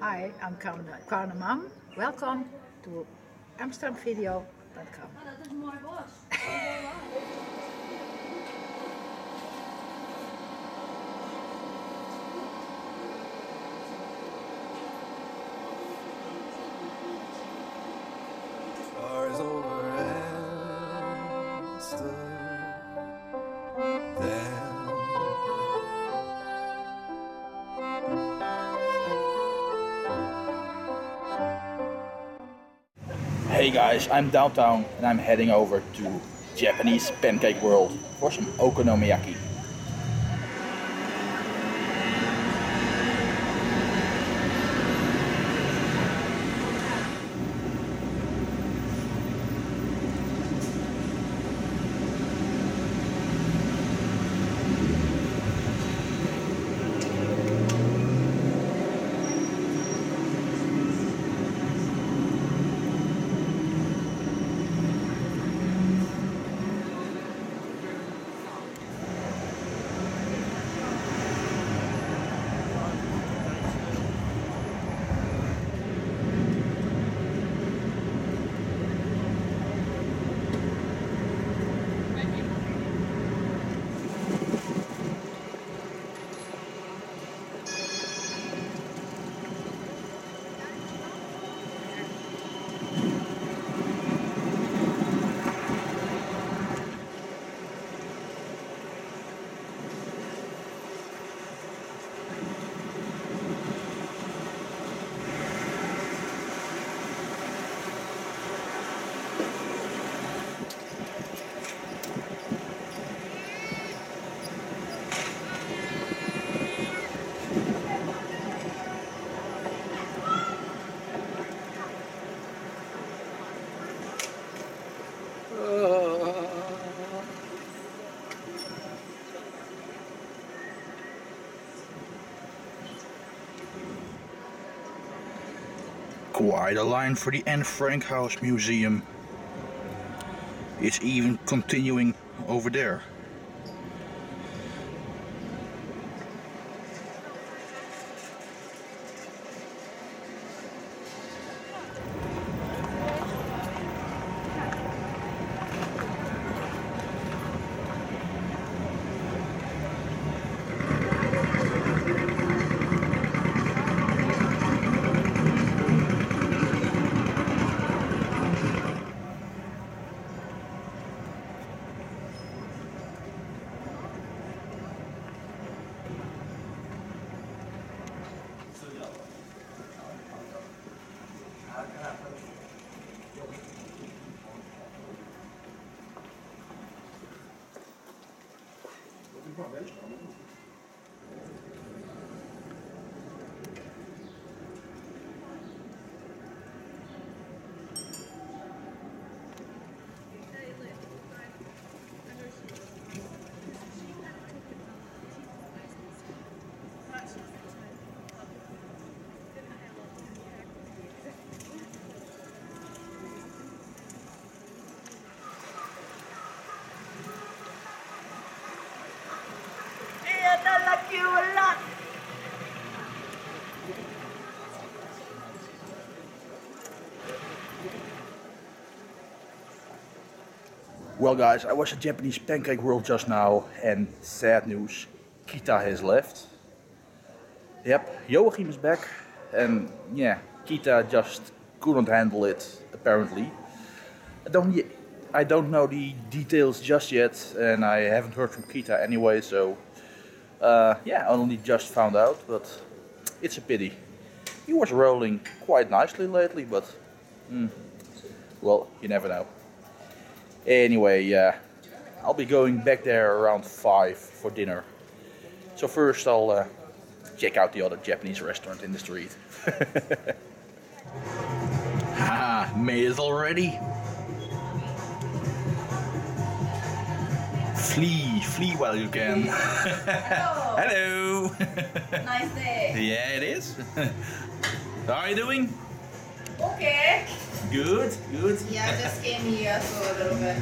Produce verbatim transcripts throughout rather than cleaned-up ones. Hi, I'm Karna Mam. Welcome to Amsterdam Video dot com. Oh, dat is mooi bos. Hey guys, I'm downtown and I'm heading over to Japanese Pancake World for some Okonomiyaki. Quite a line for the Anne Frank House Museum. It's even continuing over there. You a lot. Well guys, I was at Japanese Pancake World just now and sad news, Kita has left. Yep, Joachim is back and yeah, Kita just couldn't handle it apparently. I don't, I don't know the details just yet and I haven't heard from Kita anyway, so Uh, yeah, I only just found out, but it's a pity. He was rolling quite nicely lately, but mm, well, you never know. Anyway, uh, I'll be going back there around five for dinner. So first I'll uh, check out the other Japanese restaurant in the street. Ah, made it already. Flee, flee while you can. Hello. Hello. Nice day. Yeah, it is. How are you doing? Okay. Good, good. Yeah, I just came here so a little bit.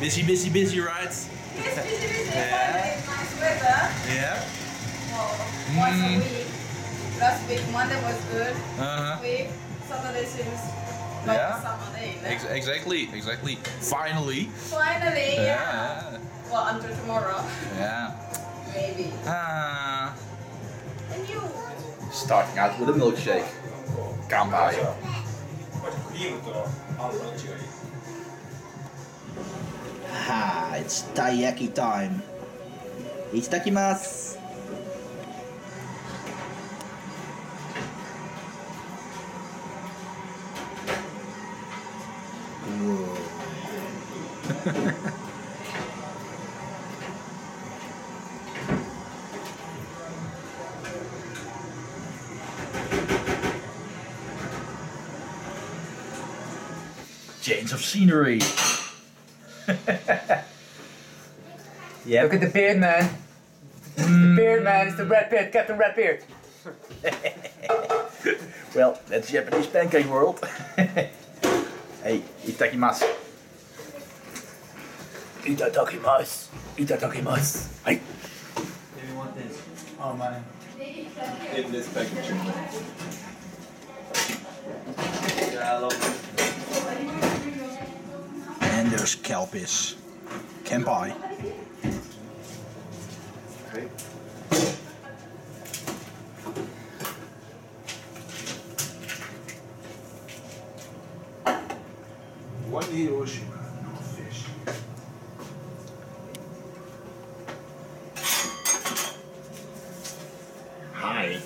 Busy, busy, busy, right? Yes, busy, busy. Yeah. Finally, nice weather. Yeah. Well, once mm. a week. last week Monday was good. Uh-huh. Week Saturday seems like yeah. summer day. Ex exactly, exactly. Finally. Finally, yeah. yeah. Well, until tomorrow. Yeah. Maybe. Ah. Uh, and you. Starting out with a milkshake. Kanpai. Ah, it's Taiyaki time. Itadakimasu. Change of scenery. Yeah. Look at the beard, man. Mm. The beard, man. It's the red beard. Captain Red Beard. Well, that's Japanese Pancake World. Hey, itadakimasu. Itadakimasu. Itadakimasu. Hey. Do you want this? Oh, man. In this package. Yeah, I love it. And there's Calpis. Kanpai. Okay. One Hiroshima, no fish. Hi.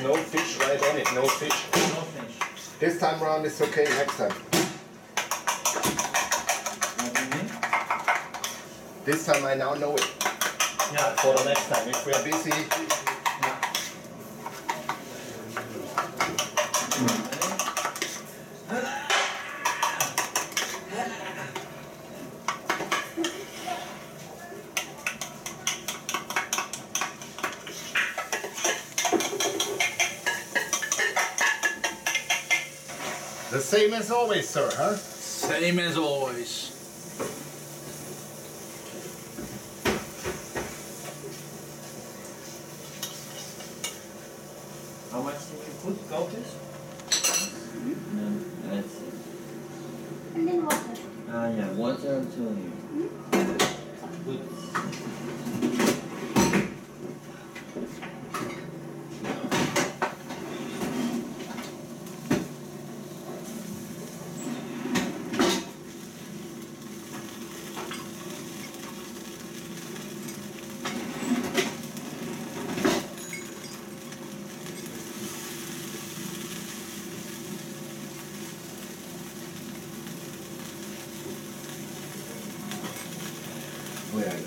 No fish right on it, no fish. No fish. This time around it's okay, next time. Mm-hmm. This time I now know it. Yeah, for the next time. If we are busy. Same as always, sir, huh? Same as always. How much did you put, Gauthier? Mm-hmm. That's it. And then water. Ah, uh, yeah, water until you. Mm-hmm. Good.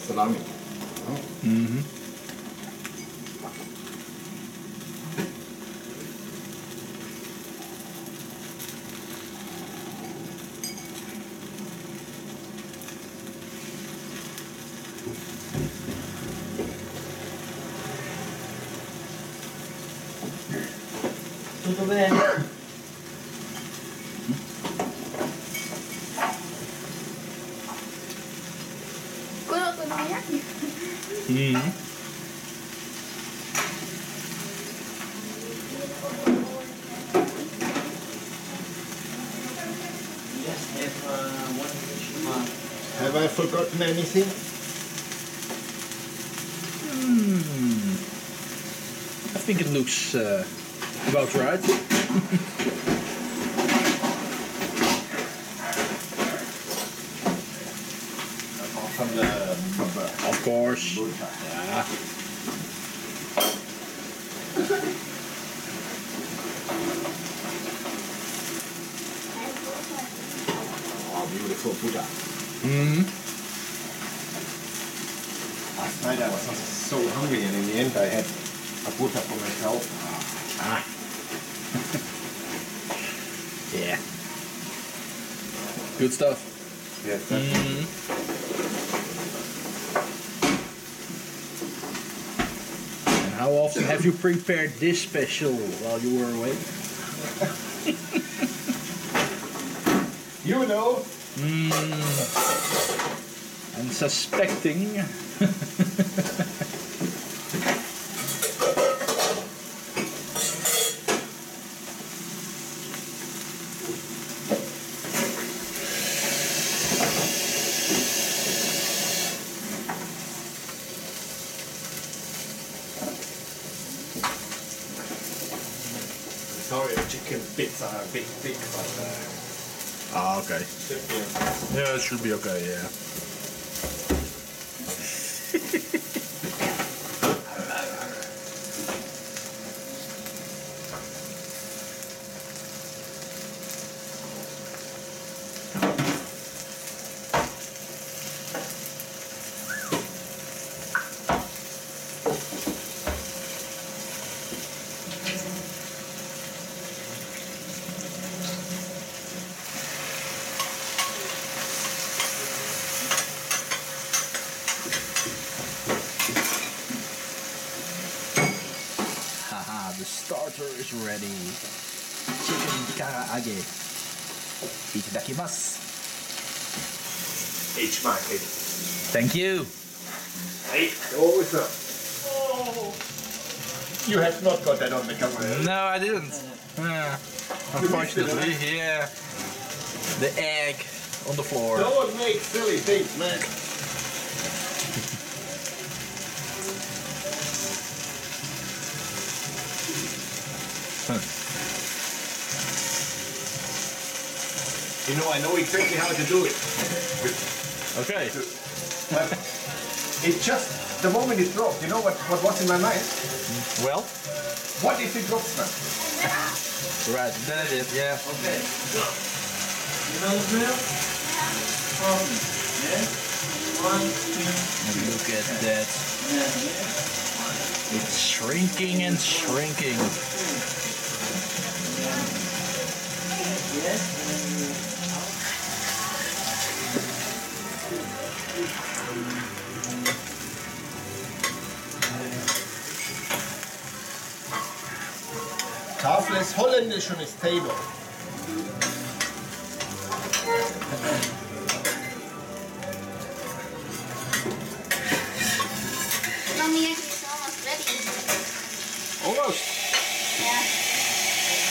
Salami. Oh. Mm-hmm. Tutto bene. Have I forgotten anything? Mm. I think it looks uh, about right. From the, from the, of course. Yeah. for Buddha. Mm-hmm. Last night I was so hungry, and in the end I had a Buddha for myself. Ah. Yeah. Good stuff. Yeah, exactly. Mm-hmm. And how often have you prepared this special while you were away? You know. Mm. I'm suspecting. Sorry, chicken bits are a bit thick, but. Uh... Ah, okay. Yeah, it should be okay, yeah. Ready. Chicken karaage. Itadakimasu. H market. Thank you. Hey, oh, sir. Oh. You have not got that on the camera. No, I didn't. Uh, unfortunately, yeah. The egg on the floor. Don't make silly things, man. You know, I know exactly how to do it. Okay. But it just, the moment it dropped, you know what, what was in my mind? Well? What if it drops now? Right, then it is, yeah. Okay. You know the drill? Um, yeah. One, two. Look at that. Yeah. It's shrinking and shrinking. Tafel ist holländisch und ist Table. Mommy, it's almost ready. Almost? Yeah.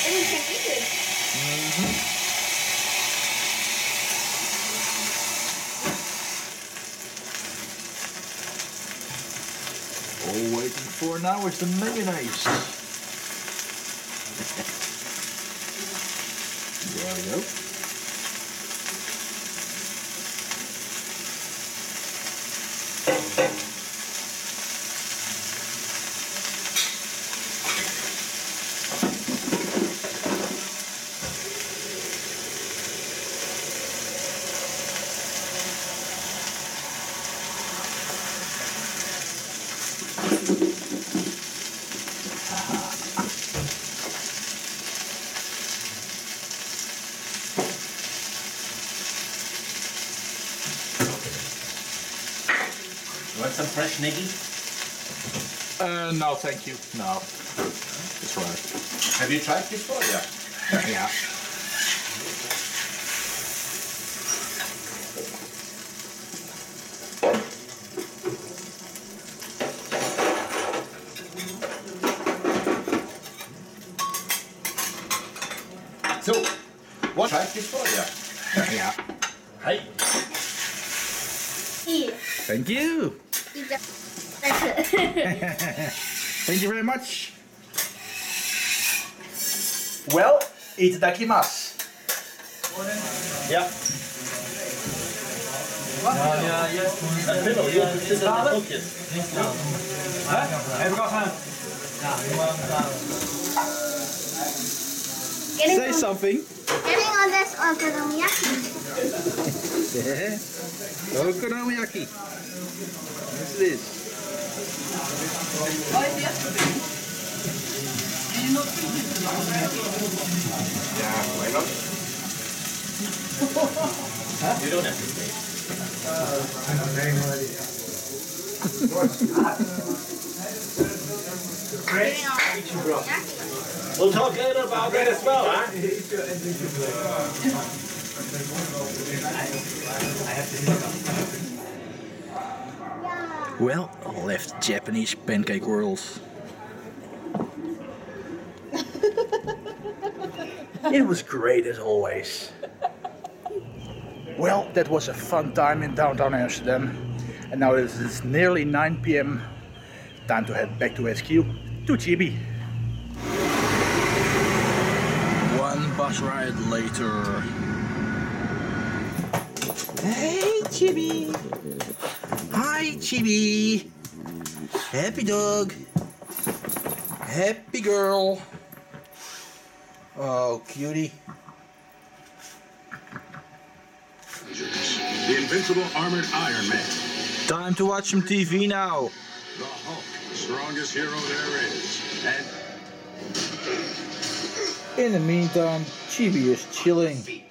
Then we can eat it. Mm-hmm. All waiting for now is the mayonnaise. There we go. Some fresh niggy? Uh, no, thank you. No, it's right. Have you tried before? Yeah. Yeah. So, what? Tried before? Yeah. Yeah. Hi. Thank you. Thank you very much. Well, itadakimasu. Yeah. Yeah, yeah, yes. Say something. Getting on this Okonomiyaki. Yeah. Okonomiyaki. What's this? Why is yesterday? Did you not think this is already? Yeah, why not? Huh? You don't have to say. Uh, I don't know any idea. We'll talk later about that as well, huh? I have to Well, I left Japanese Pancake World. It was great as always. Well, that was a fun time in downtown Amsterdam. And now it is nearly nine p m Time to head back to S Q, to Chibi. One bus ride later. Hey Chibi! Hi Chibi! Happy dog! Happy girl! Oh cutie! The invincible armored Iron Man. Time to watch some T V now. The Hulk, the strongest hero there is. And in the meantime, Chibi is chilling.